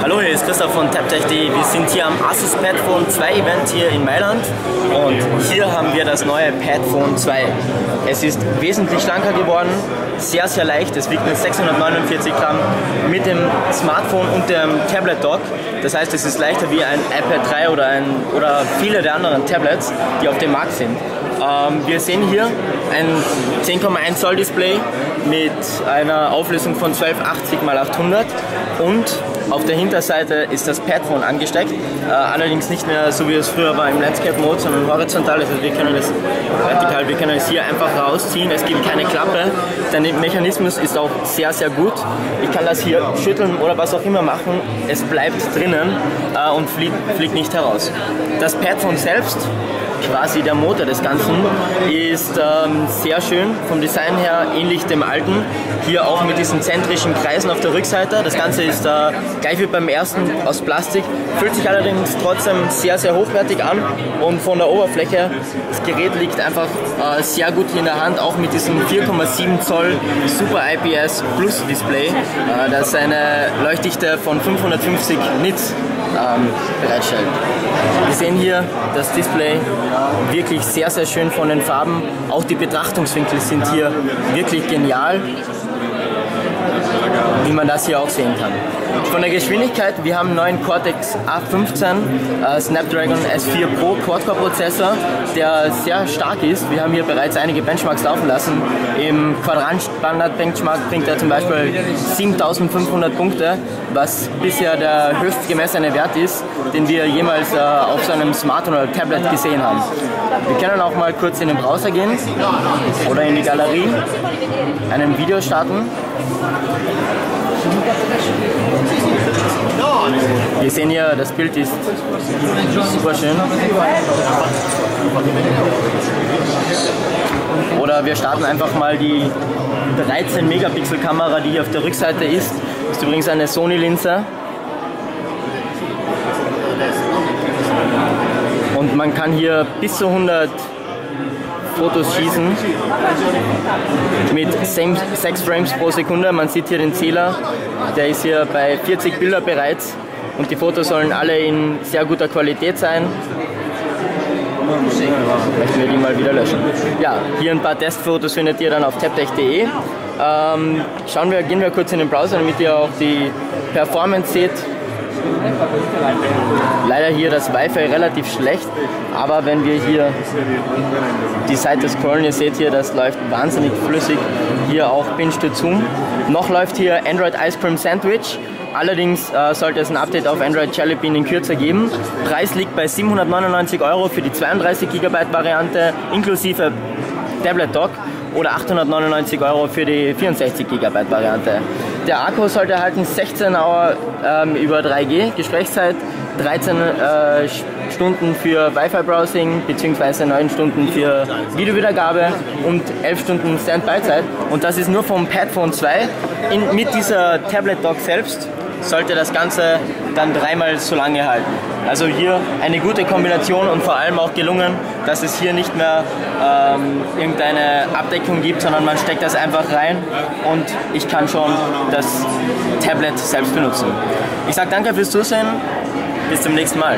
Hallo, hier ist Christoph von TabTech.de. Wir sind hier am Asus Padfone 2 Event hier in Mailand und hier haben wir das neue Padfone 2. Es ist wesentlich schlanker geworden, sehr, sehr leicht. Es wiegt nur 649 Gramm mit dem Smartphone und dem Tablet-Dock. Das heißt, es ist leichter wie ein iPad 3 oder viele der anderen Tablets, die auf dem Markt sind. Wir sehen hier ein 10,1 Zoll Display mit einer Auflösung von 1280×800 und auf der Hinterseite ist das Padfone angesteckt, allerdings nicht mehr so wie es früher war im Landscape-Mode, sondern horizontal. Also wir können es vertikal, wir können es hier einfach rausziehen, es gibt keine Klappe. Der Mechanismus ist auch sehr, sehr gut. Ich kann das hier schütteln oder was auch immer machen, es bleibt drinnen und fliegt nicht heraus. Das Padfone selbst, quasi der Motor des Ganzen, ist sehr schön, vom Design her ähnlich dem alten. Hier auch mit diesen zentrischen Kreisen auf der Rückseite. Das Ganze ist gleich wie beim ersten aus Plastik, fühlt sich allerdings trotzdem sehr, sehr hochwertig an und von der Oberfläche, das Gerät liegt einfach sehr gut in der Hand, auch mit diesem 4,7 Zoll Super IPS Plus Display, das eine Leuchtdichte von 550 Nits bereitstellt. Wir sehen hier das Display, wirklich sehr, sehr schön von den Farben. Auch die Betrachtungswinkel sind hier wirklich genial, wie man das hier auch sehen kann. Von der Geschwindigkeit, wir haben einen neuen Cortex A15 Snapdragon S4 Pro Quad-Core Prozessor, der sehr stark ist. Wir haben hier bereits einige Benchmarks laufen lassen. Im Quadrant Standard Benchmark bringt er zum Beispiel 7500 Punkte, was bisher der höchstgemessene Wert ist, den wir jemals auf so einem Smartphone oder Tablet gesehen haben. Wir können auch mal kurz in den Browser gehen oder in die Galerie, einem Video starten. Wir sehen hier, das Bild ist super schön. Oder wir starten einfach mal die 13 Megapixel Kamera, die hier auf der Rückseite ist. Das ist übrigens eine Sony-Linse. Und man kann hier bis zu 100 Fotos schießen mit 6 Frames pro Sekunde. Man sieht hier den Zähler, der ist hier bei 40 Bilder bereits und die Fotos sollen alle in sehr guter Qualität sein. Möchten wir die mal wieder löschen. Ja, hier ein paar Testfotos findet ihr dann auf tabtech.de. Gehen wir kurz in den Browser, damit ihr auch die Performance seht. Leider hier das Wi-Fi relativ schlecht, aber wenn wir hier die Seite scrollen, ihr seht hier, das läuft wahnsinnig flüssig. Hier auch Pinch to Zoom. Noch läuft hier Android Ice Cream Sandwich. Allerdings sollte es ein Update auf Android Jelly Bean in Kürze geben. Preis liegt bei 799 € für die 32 GB Variante inklusive Tablet Dock oder 899 € für die 64 GB Variante. Der Akku sollte erhalten 16 Hour über 3G Gesprächszeit, 13 Stunden für Wi-Fi-Browsing bzw. 9 Stunden für Videowiedergabe und 11 Stunden Standby-Zeit. Und das ist nur vom Padfone 2. Mit dieser Tablet-Dock selbst sollte das Ganze dann dreimal so lange halten. Also hier eine gute Kombination und vor allem auch gelungen, dass es hier nicht mehr irgendeine Abdeckung gibt, sondern man steckt das einfach rein und ich kann schon das Tablet selbst benutzen. Ich sage danke fürs Zusehen, bis zum nächsten Mal.